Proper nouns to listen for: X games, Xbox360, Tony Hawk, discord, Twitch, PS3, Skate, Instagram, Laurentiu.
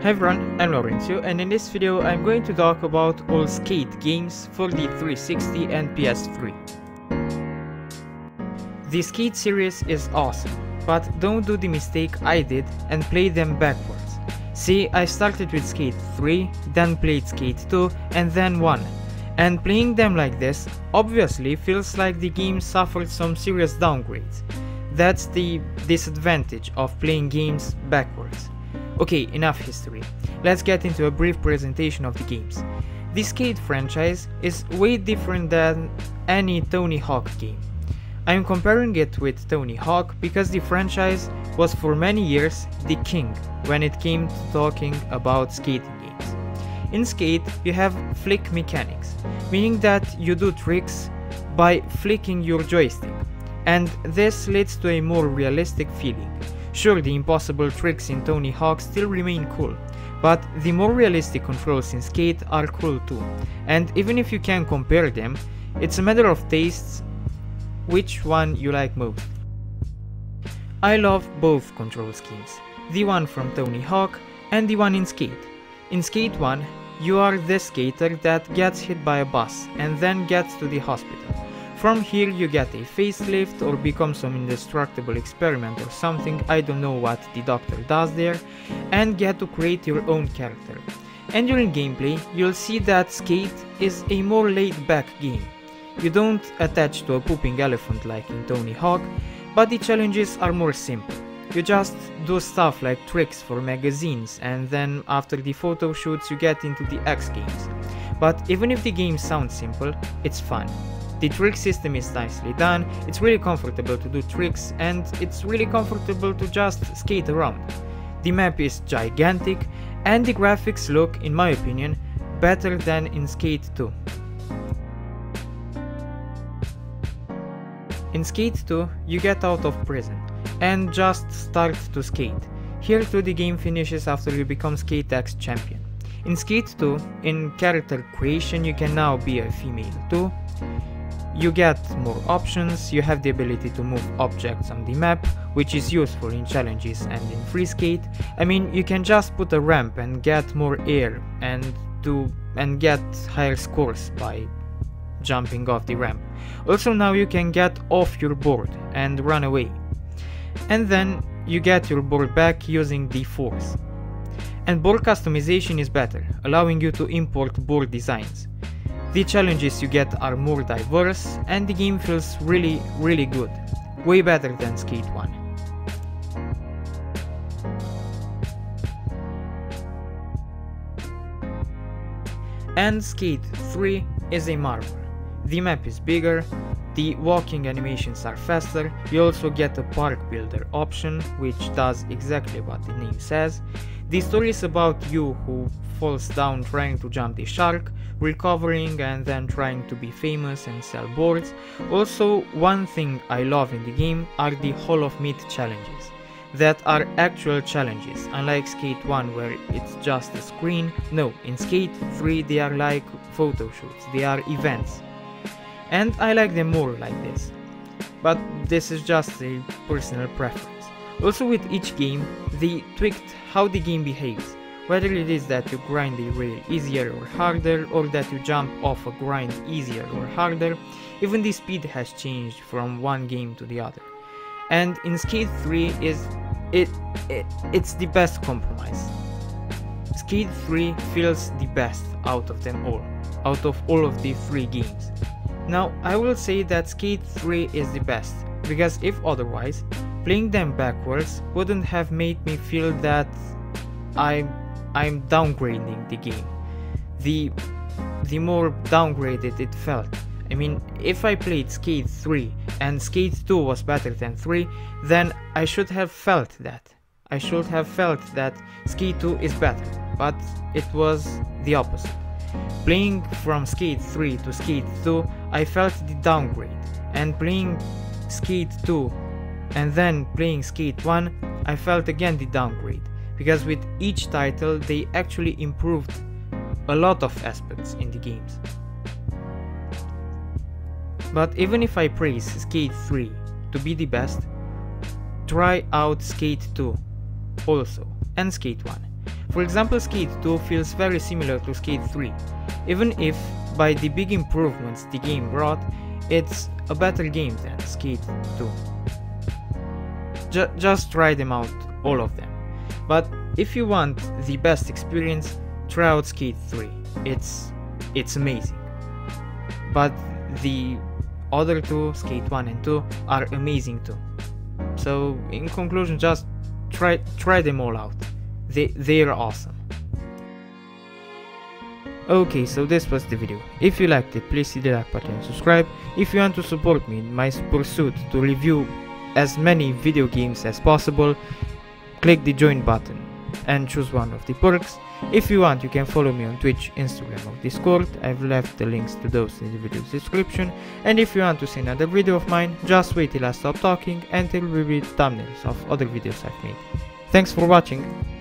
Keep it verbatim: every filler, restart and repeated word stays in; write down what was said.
Hi everyone, I'm Laurentiu, and in this video I'm going to talk about all Skate games for the three sixty and P S three. The Skate series is awesome, but don't do the mistake I did and play them backwards. See, I started with Skate three, then played Skate two, and then one. And playing them like this obviously feels like the game suffered some serious downgrades. That's the disadvantage of playing games backwards. Okay, enough history. Let's get into a brief presentation of the games. The Skate franchise is way different than any Tony Hawk game. I'm comparing it with Tony Hawk because the franchise was for many years the king when it came to talking about skating games. In Skate, you have flick mechanics, meaning that you do tricks by flicking your joystick, and this leads to a more realistic feeling. Sure, the impossible tricks in Tony Hawk still remain cool, but the more realistic controls in Skate are cool too, and even if you can compare them, it's a matter of tastes which one you like most. I love both control schemes, the one from Tony Hawk and the one in Skate. In Skate one, you are the skater that gets hit by a bus and then gets to the hospital. From here you get a facelift or become some indestructible experiment or something, I don't know what the doctor does there, and get to create your own character. And during gameplay, you'll see that Skate is a more laid-back game. You don't attach to a pooping elephant like in Tony Hawk, but the challenges are more simple. You just do stuff like tricks for magazines, and then after the photo shoots you get into the X Games. But even if the game sounds simple, it's fun. The trick system is nicely done, it's really comfortable to do tricks, and it's really comfortable to just skate around. The map is gigantic, and the graphics look, in my opinion, better than in Skate two. In Skate two, you get out of prison and just start to skate. Here too the game finishes after you become Skate ten champion. In Skate two, in character creation you can now be a female too. You get more options, you have the ability to move objects on the map, which is useful in challenges and in free skate. I mean, you can just put a ramp and get more air and do and get higher scores by jumping off the ramp. Also now you can get off your board and run away. And then you get your board back using the force. And board customization is better, allowing you to import board designs. The challenges you get are more diverse and the game feels really, really good. Way better than Skate one. And Skate three is a marvel. The map is bigger, the walking animations are faster, you also get a park builder option, which does exactly what the name says. The story is about you who falls down trying to jump the shark, recovering and then trying to be famous and sell boards. Also, one thing I love in the game are the Hall of Meat challenges, that are actual challenges, unlike Skate one where it's just a screen. No, in Skate three they are like photo shoots, they are events. And I like them more like this, but this is just a personal preference. Also with each game, they tweaked how the game behaves, whether it is that you grind a rail easier or harder, or that you jump off a grind easier or harder. Even the speed has changed from one game to the other. And in Skate three is it, it it's the best compromise. Skate three feels the best out of them all, out of all of the three games. Now I will say that Skate three is the best, because if otherwise, playing them backwards wouldn't have made me feel that I'm, I'm downgrading the game. The, the more downgraded it felt. I mean, if I played Skate three and Skate two was better than three, then I should have felt that. I should have felt that Skate two is better, but it was the opposite. Playing from Skate three to Skate two, I felt the downgrade, and playing Skate two and then playing Skate one, I felt again the downgrade, because with each title they actually improved a lot of aspects in the games. But even if I praise Skate three to be the best, try out Skate two also, and Skate one. For example, Skate two feels very similar to Skate three, even if, by the big improvements the game brought, it's a better game than Skate two. J- just try them out, all of them. But if you want the best experience, try out Skate three, it's, it's amazing. But the other two, Skate one and two, are amazing too. So in conclusion, just try try them all out, they, they are awesome. Okay, so this was the video. If you liked it, please hit the like button and subscribe. If you want to support me in my pursuit to review as many video games as possible, click the join button and choose one of the perks. If you want, you can follow me on Twitch, Instagram or Discord. I've left the links to those in the video description. And if you want to see another video of mine, just wait till I stop talking and there will be thumbnails of other videos I've made. Thanks for watching!